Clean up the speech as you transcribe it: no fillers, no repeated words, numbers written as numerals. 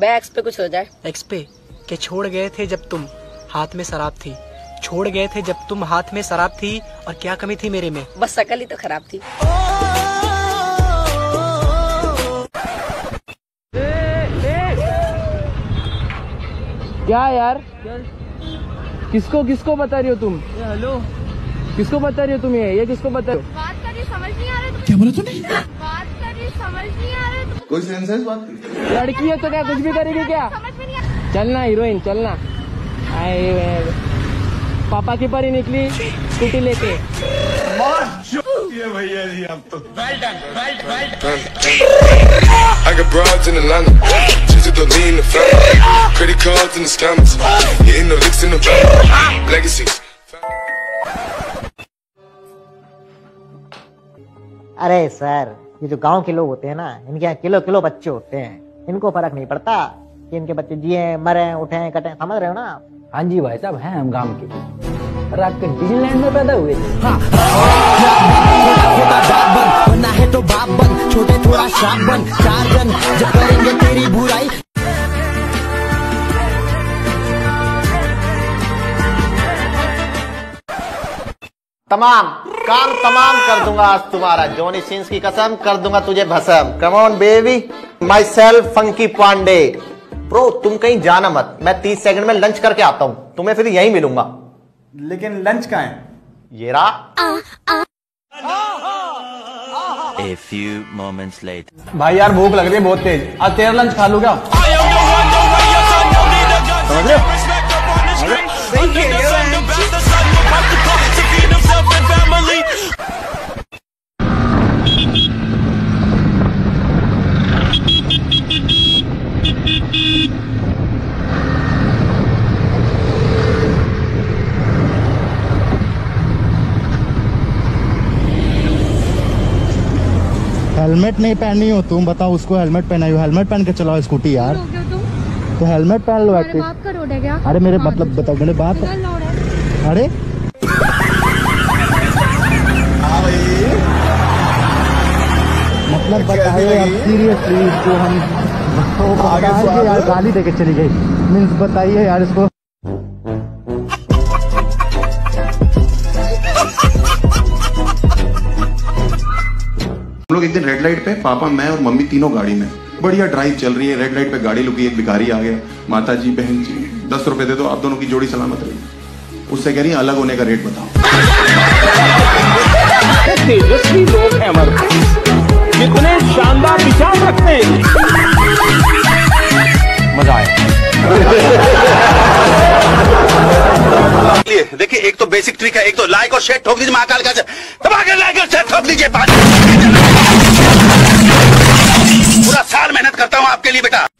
बे x पे कुछ हो जाए। एक्स पे के छोड़ गए थे जब तुम हाथ में शराब थी, छोड़ गए थे जब तुम हाथ में शराब थी, और क्या कमी थी मेरे में, बस शक्ल ही तो खराब थी। क्या यार चल? किसको किसको बता रही हो तुम? हेलो किसको बता रही हो तुम? ये किसको बता रही हो? बात कर रही समझ नहीं आ रहा। क्या बोला तूने? बात कर रही समझ नहीं आ रहा। कोई सेंस है इस बात की? लड़की है तो क्या कुछ भी करेगी क्या? चलना हीरोइन चलना। पापा की परी निकली स्कूटी लेके। ये भैया जी अब तो वेल डन वेल डन। अरे सर, ये जो गांव के लोग होते हैं ना, इनके यहाँ किलो किलो बच्चे होते हैं, इनको फर्क नहीं पड़ता कि इनके बच्चे जिए मरे उठे कटे, समझ रहे हो ना? हाँ जी भाई साहब, हैं हम गांव के। आपके डिज्नीलैंड में पैदा हुए थे। हाँ। बनना है तो बाप बन, छोटे थोड़ा श्राप बन, चार जन जब करेंगे तेरी बुराई। तमाम काम तमाम कर दूंगा आज तुम्हारा, जॉनी सिंस की कसम कर दूंगा तुझे भस्म। Come on baby, myself funky Pandey. Pro तुम कहीं जाना मत, मैं 30 सेकंड में लंच करके आता हूँ, तुम्हें फिर यहीं मिलूंगा। लेकिन लंच का है ये रहा। A few moments later. भाई यार भूख लग रही है बहुत तेज, आज तेरा लंच खा लूंगा। हेलमेट नहीं पहनी हो तुम, बताओ उसको हेलमेट पहनाई हो। हेलमेट पहन के चलाओ स्कूटी यार। तो हेलमेट पहन लो। अरे मेरे मतलब बताओ, मेरे बात। अरे मतलब बताओ यार, सीरियसली इसको हम आगे यार गाली देके चली गई, मीन्स बताइए यार इसको। एक दिन रेड लाइट पे पापा, मैं और मम्मी तीनों गाड़ी में, बढ़िया ड्राइव चल रही है, रेड लाइट पे गाड़ी रुकी, एक भिखारी आ गया, माता जी बहन जी 10 रुपए दे दो, आप दोनों की जोड़ी सलामत रही। उससे कह रही अलग होने का रेट बताओ। तेजस्वी लोग हैं हमारे, कितने शानदार विचार रखते हैं, मजा आया। देखिए एक तो बेसिक ट्रिक है, एक तो लाइक और शेयर ठोक दीजिए महाकाल का, लाइक और शेयर ठोक दीजिए। पूरा साल मेहनत करता हूँ आपके लिए बेटा।